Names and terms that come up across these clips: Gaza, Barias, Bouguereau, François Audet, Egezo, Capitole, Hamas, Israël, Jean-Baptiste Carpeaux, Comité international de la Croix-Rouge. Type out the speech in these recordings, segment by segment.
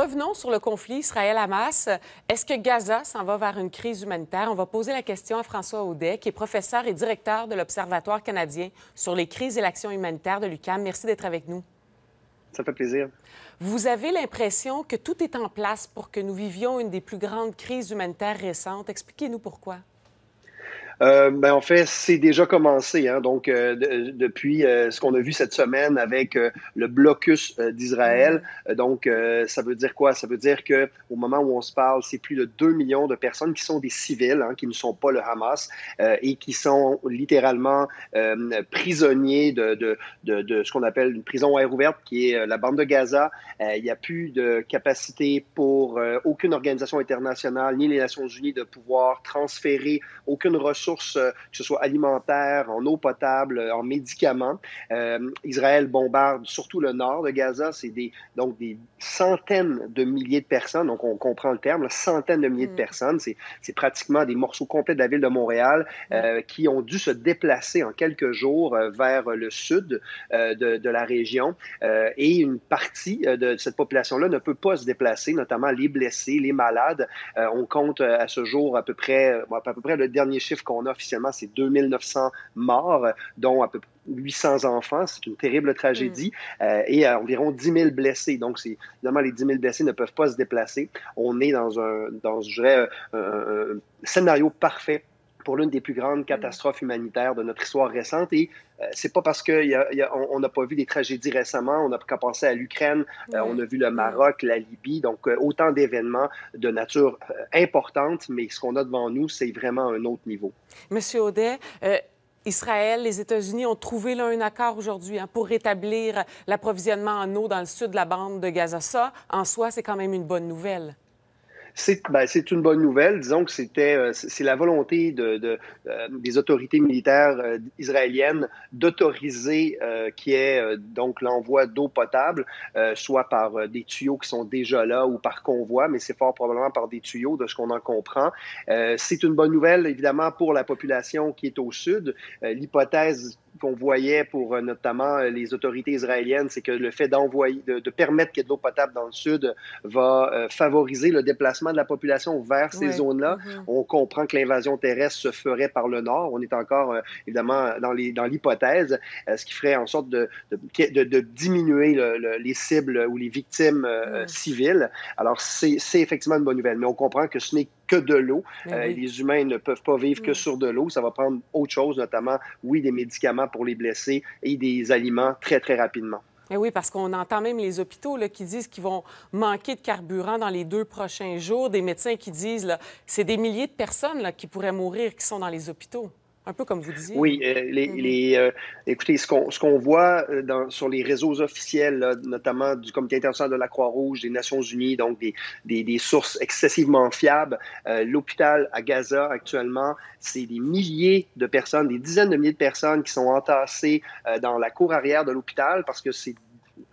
Revenons sur le conflit Israël-Hamas. Est-ce que Gaza s'en va vers une crise humanitaire? On va poser la question à François Audet, qui est professeur et directeur de l'Observatoire canadien sur les crises et l'action humanitaire de l'UQAM. Merci d'être avec nous. Ça fait plaisir. Vous avez l'impression que tout est en place pour que nous vivions une des plus grandes crises humanitaires récentes. Expliquez-nous pourquoi. En fait, c'est déjà commencé. Hein? Donc, depuis ce qu'on a vu cette semaine avec le blocus d'Israël, ça veut dire quoi? Ça veut dire qu'au moment où on se parle, c'est plus de 2 millions de personnes qui sont des civils, hein, qui ne sont pas le Hamas, et qui sont littéralement prisonniers de ce qu'on appelle une prison à air ouverte, qui est la bande de Gaza. Il n'y a plus de capacité pour aucune organisation internationale, ni les Nations Unies, de pouvoir transférer aucune ressource, que ce soit alimentaire, en eau potable, en médicaments. Israël bombarde surtout le nord de Gaza. C'est des centaines de milliers de personnes. Donc, on comprend le terme, là, centaines de milliers de personnes. C'est pratiquement des morceaux complets de la ville de Montréal qui ont dû se déplacer en quelques jours vers le sud de la région. Et une partie de cette population-là ne peut pas se déplacer, notamment les blessés, les malades. On compte à ce jour à peu près le dernier chiffre qu'on a officiellement, c'est 2900 morts, dont à peu près 800 enfants. C'est une terrible tragédie. Et environ 10 000 blessés. Donc, évidemment, les 10 000 blessés ne peuvent pas se déplacer. On est dans un scénario parfait pour l'une des plus grandes catastrophes humanitaires de notre histoire récente. Et c'est pas parce qu'on n'a pas vu des tragédies récemment, on n'a qu'à penser à l'Ukraine, on a vu le Maroc, la Libye, donc autant d'événements de nature importante, mais ce qu'on a devant nous, c'est vraiment un autre niveau. Monsieur Audet, Israël, les États-Unis ont trouvé là un accord aujourd'hui pour rétablir l'approvisionnement en eau dans le sud de la bande de Gaza. Ça, en soi, c'est quand même une bonne nouvelle. C'est une bonne nouvelle. Disons que c'est la volonté des autorités militaires israéliennes d'autoriser qui est donc l'envoi d'eau potable, soit par des tuyaux qui sont déjà là ou par convoi, mais c'est fort probablement par des tuyaux, de ce qu'on en comprend. C'est une bonne nouvelle, évidemment, pour la population qui est au sud. L'hypothèse qu'on voyait pour notamment les autorités israéliennes, c'est que le fait de permettre qu'il y ait de l'eau potable dans le sud va favoriser le déplacement de la population vers ces zones-là. On comprend que l'invasion terrestre se ferait par le nord. On est encore, évidemment, dans l'hypothèse, ce qui ferait en sorte de diminuer les cibles ou les victimes civiles. Alors, c'est effectivement une bonne nouvelle, mais on comprend que ce n'est que de l'eau. Les humains ne peuvent pas vivre que sur de l'eau. Ça va prendre autre chose, notamment, des médicaments pour les blessés et des aliments très, très rapidement. Et oui, parce qu'on entend même les hôpitaux là, qui disent qu'ils vont manquer de carburant dans les 2 prochains jours. Des médecins qui disent que c'est des milliers de personnes là, qui pourraient mourir, qui sont dans les hôpitaux. Un peu comme vous disiez. Oui, écoutez, ce qu'on voit sur les réseaux officiels, là, notamment du Comité international de la Croix-Rouge, des Nations Unies, donc des sources excessivement fiables, l'hôpital à Gaza actuellement, c'est des milliers de personnes, des dizaines de milliers de personnes qui sont entassées dans la cour arrière de l'hôpital parce que c'est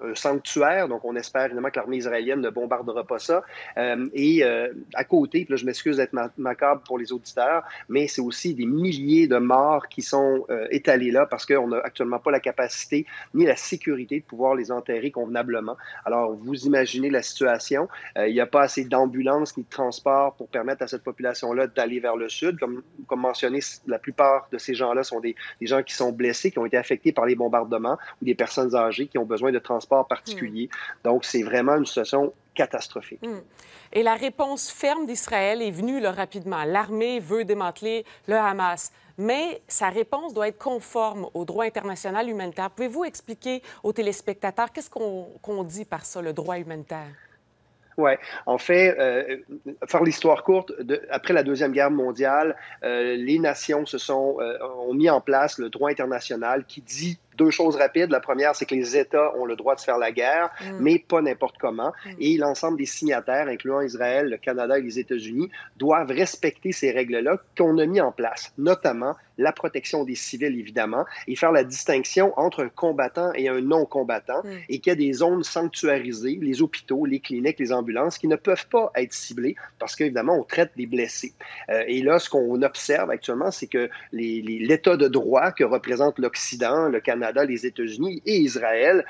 un sanctuaire, donc on espère évidemment que l'armée israélienne ne bombardera pas ça. À côté, puis là je m'excuse d'être macabre pour les auditeurs, mais c'est aussi des milliers de morts qui sont étalés là parce qu'on n'a actuellement pas la capacité ni la sécurité de pouvoir les enterrer convenablement. Alors vous imaginez la situation. Il n'y a pas assez d'ambulances ni de transports pour permettre à cette population-là d'aller vers le sud. Comme mentionné, la plupart de ces gens-là sont des gens qui sont blessés, qui ont été affectés par les bombardements ou des personnes âgées qui ont besoin de transport particulier. Donc, c'est vraiment une situation catastrophique. Et la réponse ferme d'Israël est venue là, rapidement. L'armée veut démanteler le Hamas, mais sa réponse doit être conforme au droit international humanitaire. Pouvez-vous expliquer aux téléspectateurs qu'est-ce qu'on dit par ça, le droit humanitaire? Oui. En fait, faire l'histoire courte, après la Deuxième Guerre mondiale, les nations ont mis en place le droit international qui dit 2 choses rapides. La première, c'est que les États ont le droit de se faire la guerre, mais pas n'importe comment. Et l'ensemble des signataires, incluant Israël, le Canada et les États-Unis, doivent respecter ces règles-là qu'on a mis en place, notamment la protection des civils, évidemment, et faire la distinction entre un combattant et un non-combattant, et qu'il y a des zones sanctuarisées, les hôpitaux, les cliniques, les ambulances, qui ne peuvent pas être ciblées parce qu'évidemment, on traite des blessés. Et là, ce qu'on observe actuellement, c'est que l'État de droit que représente l'Occident, le Canada, Canada, les États-Unis et Israël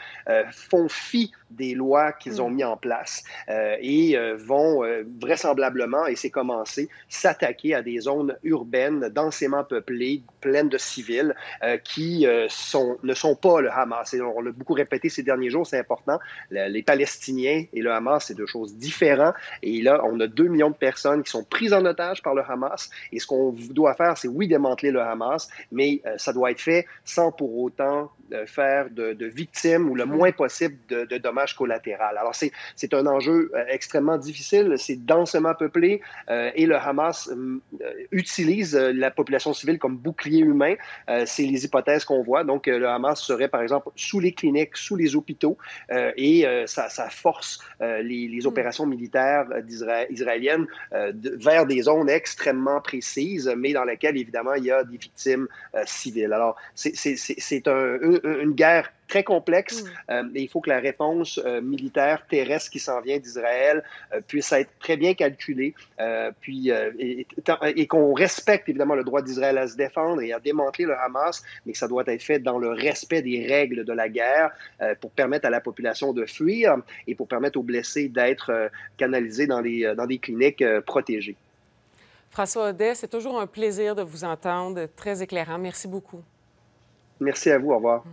font fi des lois qu'ils ont mis en place et vont vraisemblablement, et c'est commencé, s'attaquer à des zones urbaines densément peuplées, pleines de civils qui ne sont pas le Hamas. Et on l'a beaucoup répété ces derniers jours, c'est important. Les Palestiniens et le Hamas, c'est deux choses différentes. Et là, on a 2 millions de personnes qui sont prises en otage par le Hamas. Et ce qu'on doit faire, c'est oui, démanteler le Hamas, mais ça doit être fait sans pour autant faire de victimes ou le moins possible de dommages collatéraux. Alors, c'est un enjeu extrêmement difficile. C'est densément peuplé et le Hamas utilise la population civile comme bouclier humain. C'est les hypothèses qu'on voit. Donc, le Hamas serait, par exemple, sous les cliniques, sous les hôpitaux et ça force les opérations militaires israéliennes vers des zones extrêmement précises, mais dans lesquelles, évidemment, il y a des victimes civiles. Alors, c'est une guerre très complexe et il faut que la réponse militaire terrestre qui s'en vient d'Israël puisse être très bien calculée et qu'on respecte évidemment le droit d'Israël à se défendre et à démanteler le Hamas, mais que ça doit être fait dans le respect des règles de la guerre pour permettre à la population de fuir et pour permettre aux blessés d'être canalisés dans des cliniques protégées. François Audet, c'est toujours un plaisir de vous entendre, très éclairant. Merci beaucoup. Merci à vous, au revoir.